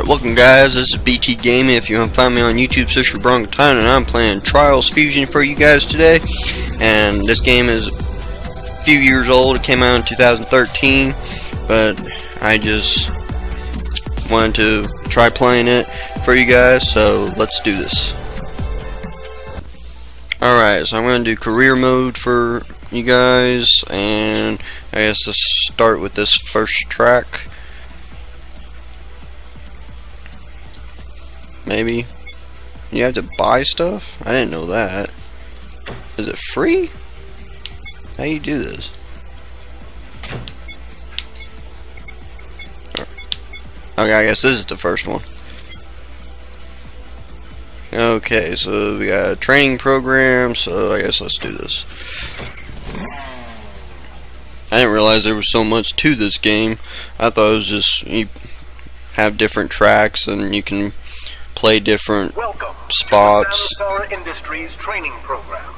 Alright, welcome guys, this is BT Gaming. If you want to find me on YouTube, Sister Broncaton, and I'm playing Trials Fusion for you guys today. And this game is a few years old, it came out in 2013, but I just wanted to try playing it for you guys, so let's do this. Alright, so I'm going to do career mode for you guys, and I guess let's start with this first track. Maybe you have to buy stuff? I didn't know that. Is it free? How do you do this? Okay, I guess this is the first one. Okay, so we got a training program, so I guess let's do this. I didn't realize there was so much to this game. I thought it was just you have different tracks and you can play different spots. Welcome to the Sam Sarai Industries training program,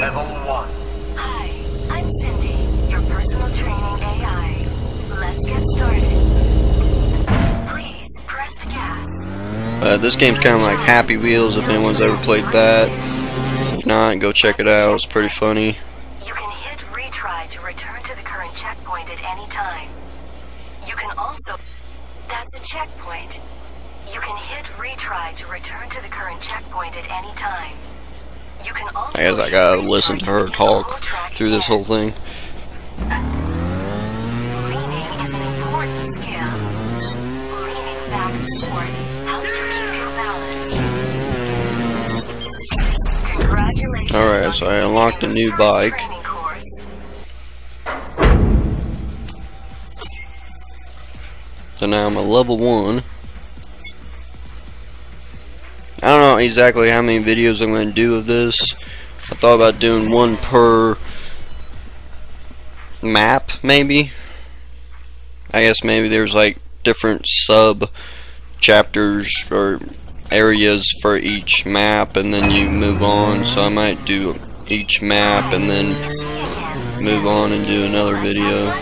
level 1. Hi, I'm Cindy, your personal training AI. Let's get started. Please press the gas. This game's kind of like Happy Wheels, if anyone's ever played that. If not, go check it out, it's pretty funny. You can hit retry to return to the current checkpoint at any time. You can also... That's a checkpoint. You can hit retry to return to the current checkpoint at any time. You can also... I guess I gotta listen to her talk through this whole thing. Leaning is an important skill. Leaning back and forth helps you keep your balance. Congratulations. Alright, so I unlocked a new bike. So now I'm a level 1. I don't know exactly how many videos I'm going to do of this. I thought about doing one per map, maybe. I guess maybe there's like different sub chapters or areas for each map, and then you move on. So I might do each map and then move on and do another video.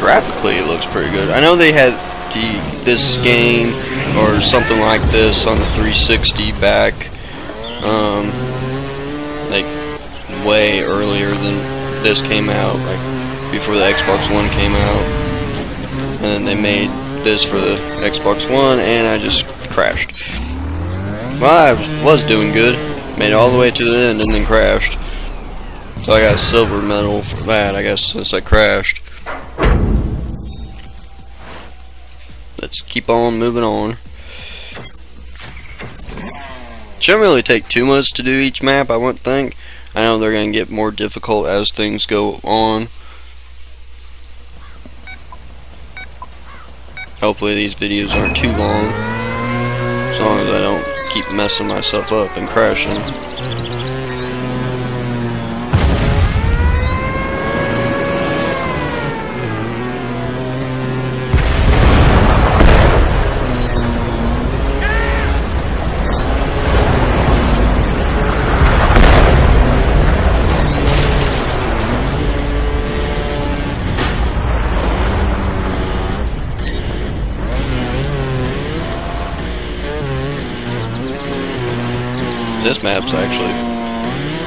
Graphically, it looks pretty good. I know they had this game or something like this on the 360 back, like way earlier than this came out, like before the Xbox One came out, and then they made this for the Xbox One, and I just crashed. Well, I was doing good, made it all the way to the end, and then crashed. So I got a silver medal for that, I guess, since I crashed. Let's keep on moving on. Shouldn't really take too much to do each map, I wouldn't think. I know they're gonna get more difficult as things go on. Hopefully these videos aren't too long, as long as I don't keep messing myself up and crashing. This map's actually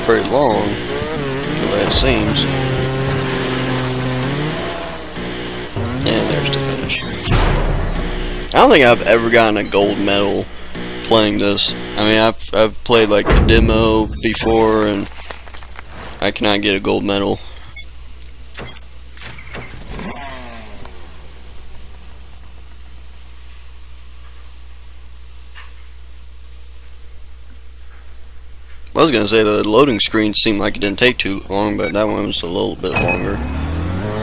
pretty long, the way it seems. And there's the finish. I don't think I've ever gotten a gold medal playing this. I mean, I've played like the demo before, and I cannot get a gold medal. I was gonna say the loading screen seemed like it didn't take too long, but that one was a little bit longer.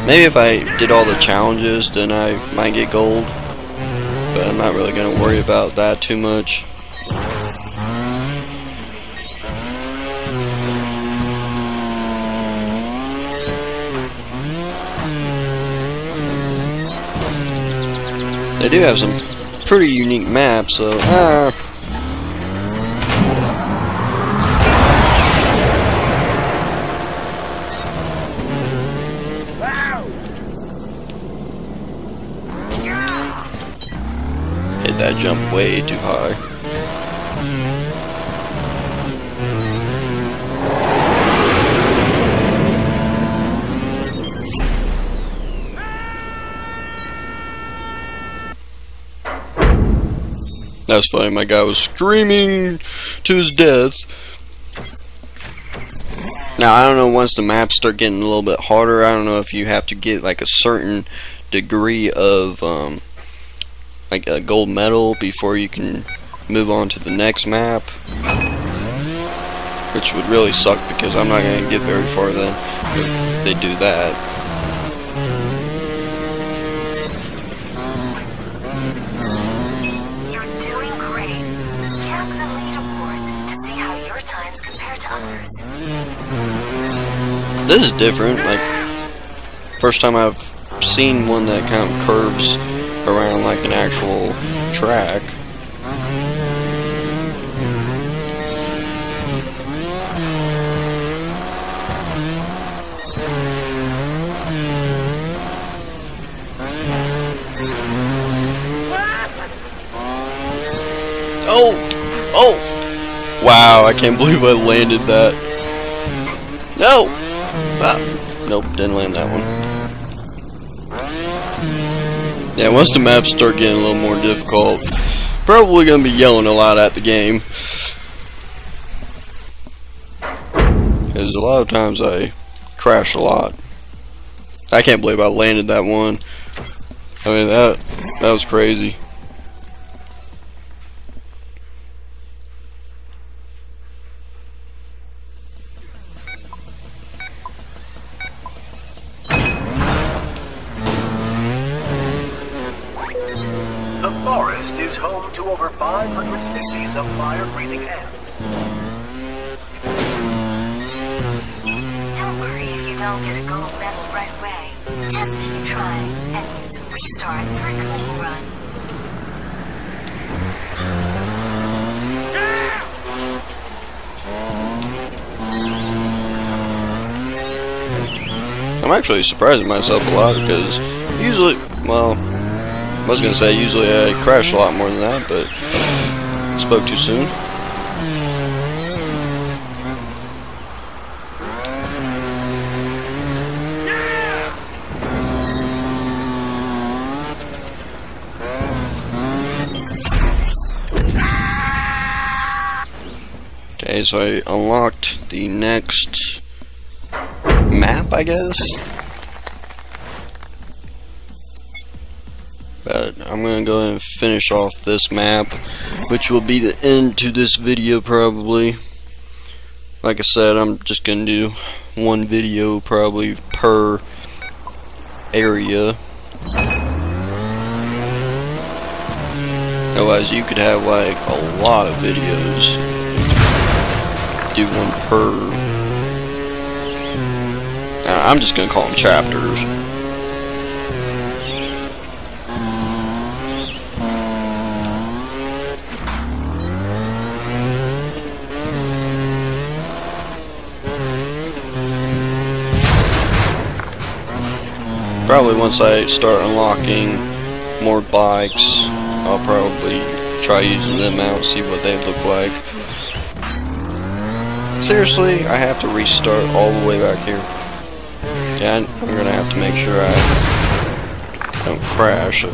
Maybe if I did all the challenges, then I might get gold, but I'm not really gonna worry about that too much. They do have some pretty unique maps, so hit that jump way too high. That was funny, my guy was screaming to his death. Now, I don't know, once the maps start getting a little bit harder, I don't know if you have to get like a certain degree of like a gold medal before you can move on to the next map, which would really suck because I'm not going to get very far then if they do that. This is different, like, first time I've seen one that kind of curves around like an actual track. Oh! Oh! Wow, I can't believe I landed that. No! Ah, nope, didn't land that one. Yeah, once the maps start getting a little more difficult, probably gonna be yelling a lot at the game. Because a lot of times I crash a lot. I can't believe I landed that one. I mean, that was crazy. I'm actually surprising myself a lot because usually, well, I was going to say usually I crash a lot more than that, but I spoke too soon. Okay, so I unlocked the next map, I guess, but I'm gonna go ahead and finish off this map, which will be the end to this video probably. Like I said, I'm just gonna do one video probably per area, otherwise you could have like a lot of videos, do one per. I'm just gonna call them chapters. Probably once I start unlocking more bikes, I'll probably try using them out, see what they look like. Seriously, I have to restart all the way back here. Yeah, I'm gonna have to make sure I don't crash.